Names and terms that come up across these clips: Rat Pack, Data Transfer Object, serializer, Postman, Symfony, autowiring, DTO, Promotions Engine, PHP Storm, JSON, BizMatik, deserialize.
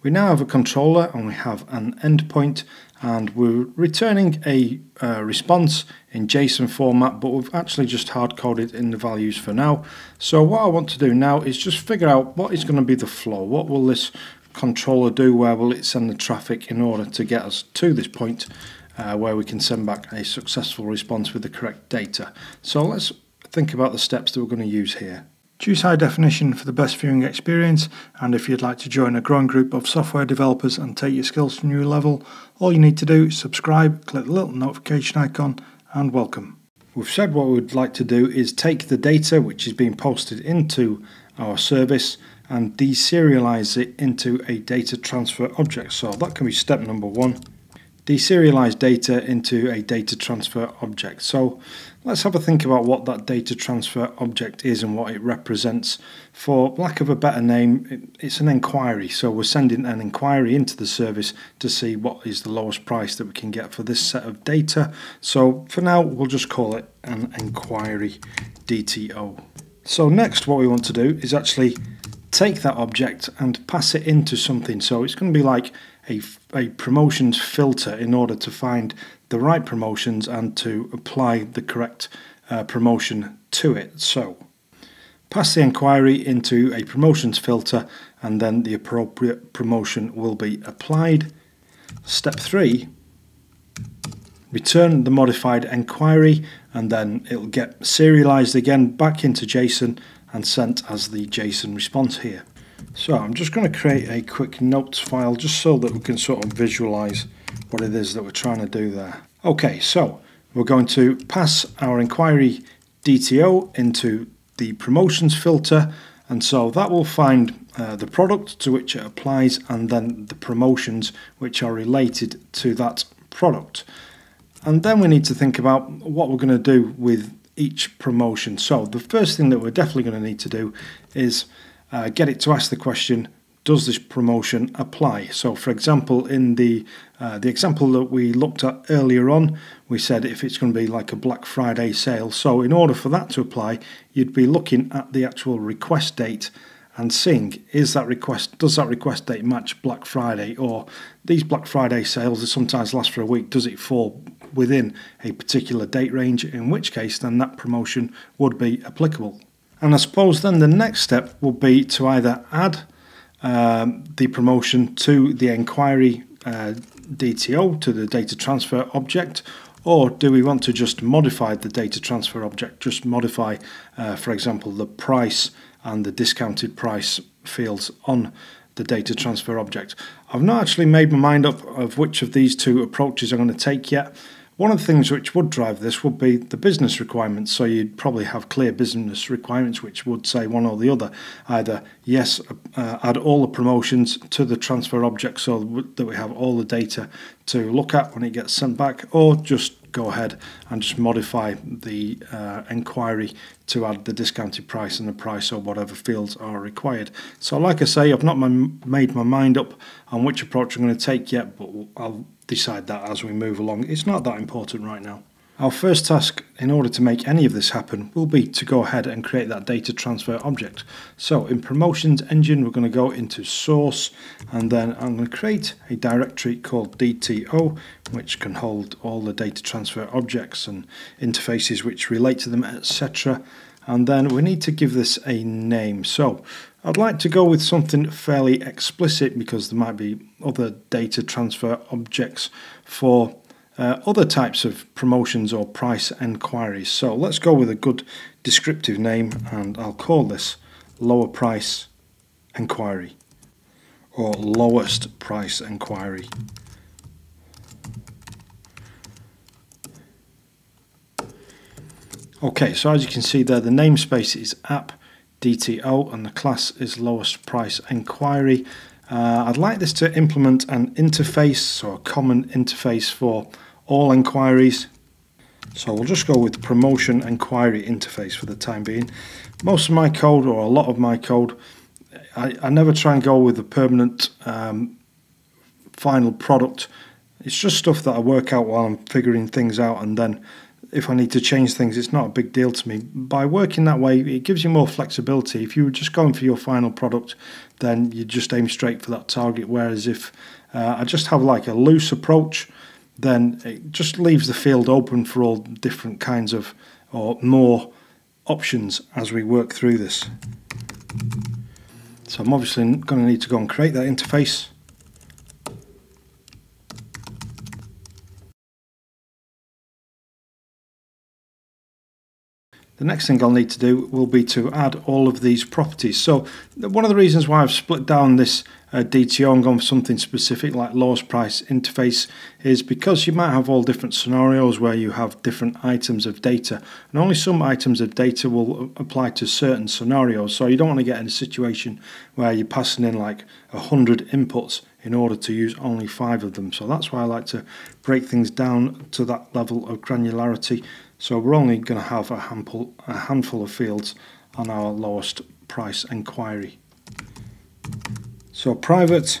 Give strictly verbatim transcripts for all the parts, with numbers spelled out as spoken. We now have a controller and we have an endpoint, and we're returning a uh, response in JSON format, but we've actually just hard-coded in the values for now. So what I want to do now is just figure out what is going to be the flow. What will this controller do? Where will it send the traffic in order to get us to this point uh, where we can send back a successful response with the correct data? So let's think about the steps that we're going to use here. Choose high definition for the best viewing experience, and if you'd like to join a growing group of software developers and take your skills to a new level, all you need to do is subscribe, click the little notification icon, and welcome. We've said what we'd like to do is take the data which is being posted into our service and deserialize it into a data transfer object. So that can be step number one. Deserialize data into a data transfer object. So let's have a think about what that data transfer object is and what it represents. For lack of a better name, it's an inquiry. So we're sending an inquiry into the service to see what is the lowest price that we can get for this set of data. So for now, we'll just call it an inquiry D T O. So next, what we want to do is actually take that object and pass it into something. So it's going to be like a, a promotions filter in order to find the right promotions and to apply the correct uh, promotion to it. So pass the inquiry into a promotions filter, and then the appropriate promotion will be applied. Step three, return the modified inquiry, and then it'll get serialized again back into JSON and sent as the JSON response here. So I'm just going to create a quick notes file just so that we can sort of visualize what it is that we're trying to do there. Okay, so we're going to pass our inquiry D T O into the promotions filter, and so that will find uh, the product to which it applies and then the promotions which are related to that product. And then we need to think about what we're going to do with each promotion. So the first thing that we're definitely going to need to do is uh, get it to ask the question, does this promotion apply? So for example, in the uh, the example that we looked at earlier on, we said if it's going to be like a Black Friday sale, so in order for that to apply, you'd be looking at the actual request date and seeing, is that request, does that request date match Black Friday? Or these Black Friday sales that sometimes last for a week, does it fall within a particular date range? In which case, then that promotion would be applicable. And I suppose then the next step will be to either add um, the promotion to the inquiry uh, D T O, to the data transfer object, or do we want to just modify the data transfer object, just modify, uh, for example, the price and the discounted price fields on the data transfer object. I've not actually made my mind up of which of these two approaches I'm going to take yet. One of the things which would drive this would be the business requirements, so you'd probably have clear business requirements which would say one or the other, either yes, uh, add all the promotions to the transfer object so that we have all the data to look at when it gets sent back, or just go ahead and just modify the uh, inquiry to add the discounted price and the price or whatever fields are required. So like I say, I've not made my mind up on which approach I'm going to take yet, but I'll decide that as we move along. It's not that important right now. Our first task in order to make any of this happen will be to go ahead and create that data transfer object. So in Promotions Engine, we're going to go into source, and then I'm going to create a directory called D T O, which can hold all the data transfer objects and interfaces which relate to them, et cetera. And then we need to give this a name. So I'd like to go with something fairly explicit, because there might be other data transfer objects for Uh, other types of promotions or price inquiries. So let's go with a good descriptive name, and I'll call this lower price inquiry or lowest price inquiry. Okay, so as you can see there, the namespace is app D T O and the class is lowest price inquiry. Uh, I'd like this to implement an interface, so a common interface for all inquiries. So we'll just go with promotion inquiry interface for the time being. Most of my code, or a lot of my code, I, I never try and go with a permanent um, final product. It's just stuff that I work out while I'm figuring things out, and then if I need to change things, it's not a big deal to me. By working that way, it gives you more flexibility. If you were just going for your final product, then you just aim straight for that target, whereas if uh, I just have like a loose approach, then it just leaves the field open for all different kinds of or more options as we work through this. So I'm obviously going to need to go and create that interface. The next thing I'll need to do will be to add all of these properties. So one of the reasons why I've split down this uh, D T O and gone for something specific like lowest price interface is because you might have all different scenarios where you have different items of data, and only some items of data will apply to certain scenarios. So you don't want to get in a situation where you're passing in like a hundred inputs in order to use only five of them. So that's why I like to break things down to that level of granularity. So we're only going to have a handful, a handful of fields on our lowest price inquiry. So private,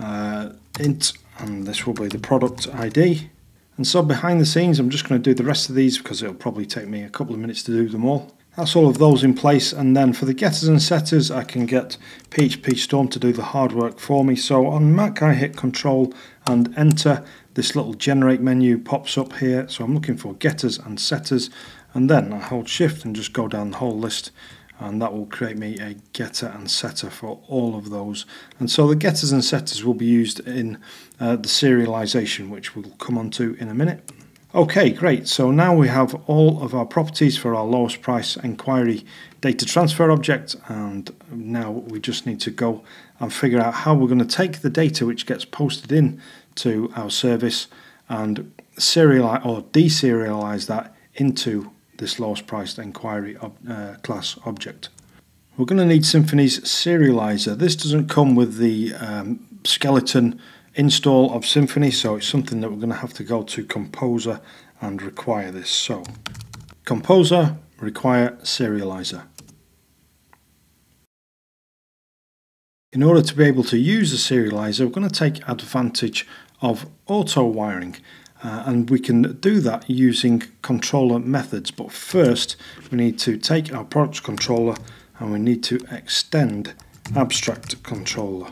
uh, int, and this will be the product I D. And so behind the scenes, I'm just going to do the rest of these because it'll probably take me a couple of minutes to do them all. That's all of those in place, and then for the getters and setters, I can get P H P Storm to do the hard work for me. So on Mac, I hit Control and Enter. This little generate menu pops up here, so I'm looking for getters and setters, and then I hold shift and just go down the whole list, and that will create me a getter and setter for all of those. And so the getters and setters will be used in uh, the serialization, which we'll come on to in a minute. Okay, great, so now we have all of our properties for our lowest price inquiry data transfer object, and now we just need to go and figure out how we're going to take the data which gets posted in to our service and serialize or deserialize that into this lowest priced inquiry ob uh, class object. We're going to need Symfony's serializer. This doesn't come with the um, skeleton install of Symfony, so it's something that we're going to have to go to Composer and require this. So Composer, require serializer. In order to be able to use the serializer, we're going to take advantage of auto wiring, uh, and we can do that using controller methods. But first, we need to take our products controller and we need to extend abstract controller.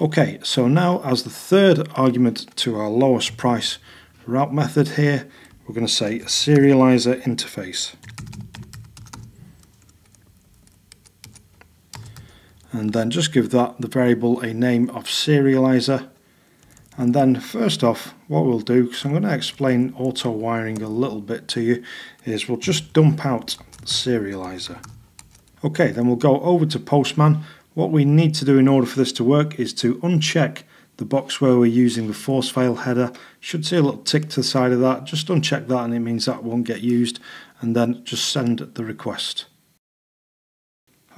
Okay, so now as the third argument to our lowest price route method here, we're going to say serializer interface. And then just give that the variable a name of serializer. And then first off, what we'll do, because I'm going to explain auto wiring a little bit to you, is we'll just dump out serializer. Okay, then we'll go over to Postman. What we need to do in order for this to work is to uncheck the box where we're using the force fail header. Should see a little tick to the side of that. Just uncheck that, and it means that won't get used. And then just send the request.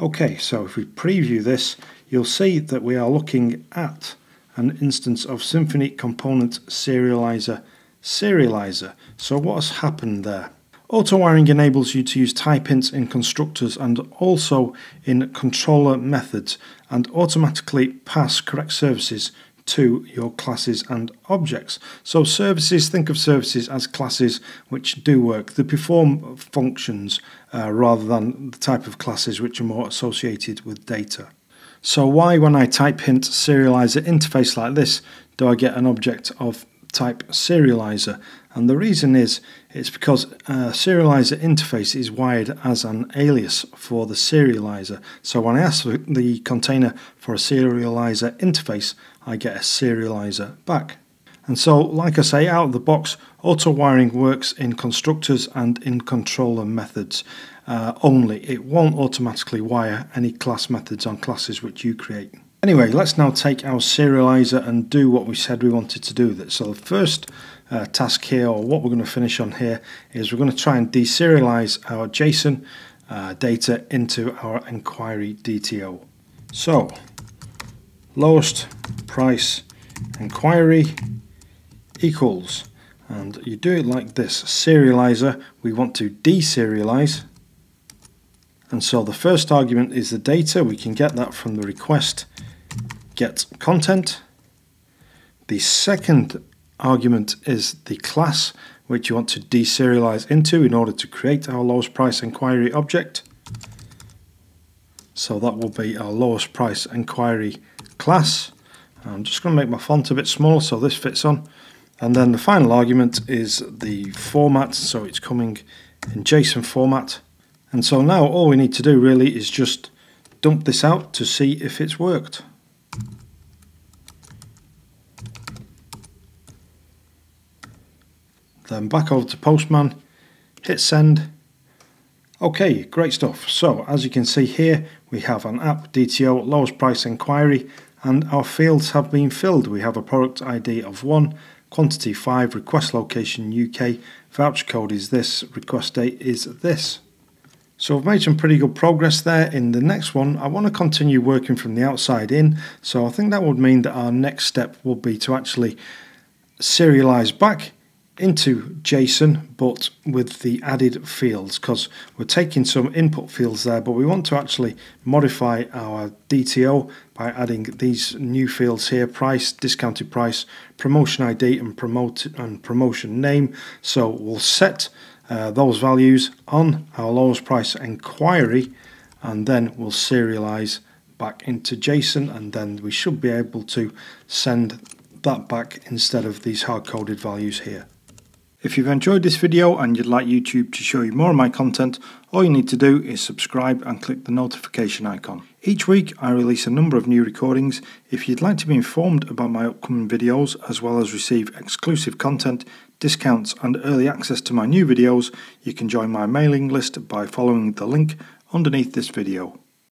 Okay, so if we preview this, you'll see that we are looking at an instance of Symfony component serializer serializer. So what has happened there? Auto wiring enables you to use type hints in constructors and also in controller methods, and automatically pass correct services to your classes and objects. So services, think of services as classes which do work. They perform functions uh, rather than the type of classes which are more associated with data. So why, when I type hint serializer interface like this, do I get an object of type serializer? And the reason is it's because uh, serializer interface is wired as an alias for the serializer. So when I ask the container for a serializer interface, I get a serializer back. And so, like I say, out of the box, auto wiring works in constructors and in controller methods uh, only. It won't automatically wire any class methods on classes which you create. Anyway, let's now take our serializer and do what we said we wanted to do with it. So the first uh, task here, or what we're going to finish on here, is we're going to try and deserialize our JSON uh, data into our inquiry D T O. So lowest price inquiry equals, and you do it like this. Serializer, we want to deserialize. And so the first argument is the data. We can get that from the request get content. The second argument is the class which you want to deserialize into in order to create our lowest price inquiry object. So that will be our lowest price inquiry class. I'm just going to make my font a bit smaller so this fits on. And then the final argument is the format, so it's coming in JSON format. And so now all we need to do really is just dump this out to see if it's worked. Then back over to Postman, hit send. Okay, great stuff. So as you can see here, we have an app D T O lowest price inquiry, and our fields have been filled. We have a product I D of one, quantity five, request location U K, voucher code is this, request date is this. So I've made some pretty good progress there. In the next one, I want to continue working from the outside in. So I think that would mean that our next step will be to actually serialize back into JSON, but with the added fields, because we're taking some input fields there, but we want to actually modify our D T O by adding these new fields here: price, discounted price, promotion I D, and promote and promotion name. So we'll set uh, those values on our lowest price inquiry, and then we'll serialize back into JSON, and then we should be able to send that back instead of these hard-coded values here. If you've enjoyed this video and you'd like YouTube to show you more of my content, all you need to do is subscribe and click the notification icon. Each week I release a number of new recordings. If you'd like to be informed about my upcoming videos, as well as receive exclusive content, discounts and early access to my new videos, you can join my mailing list by following the link underneath this video.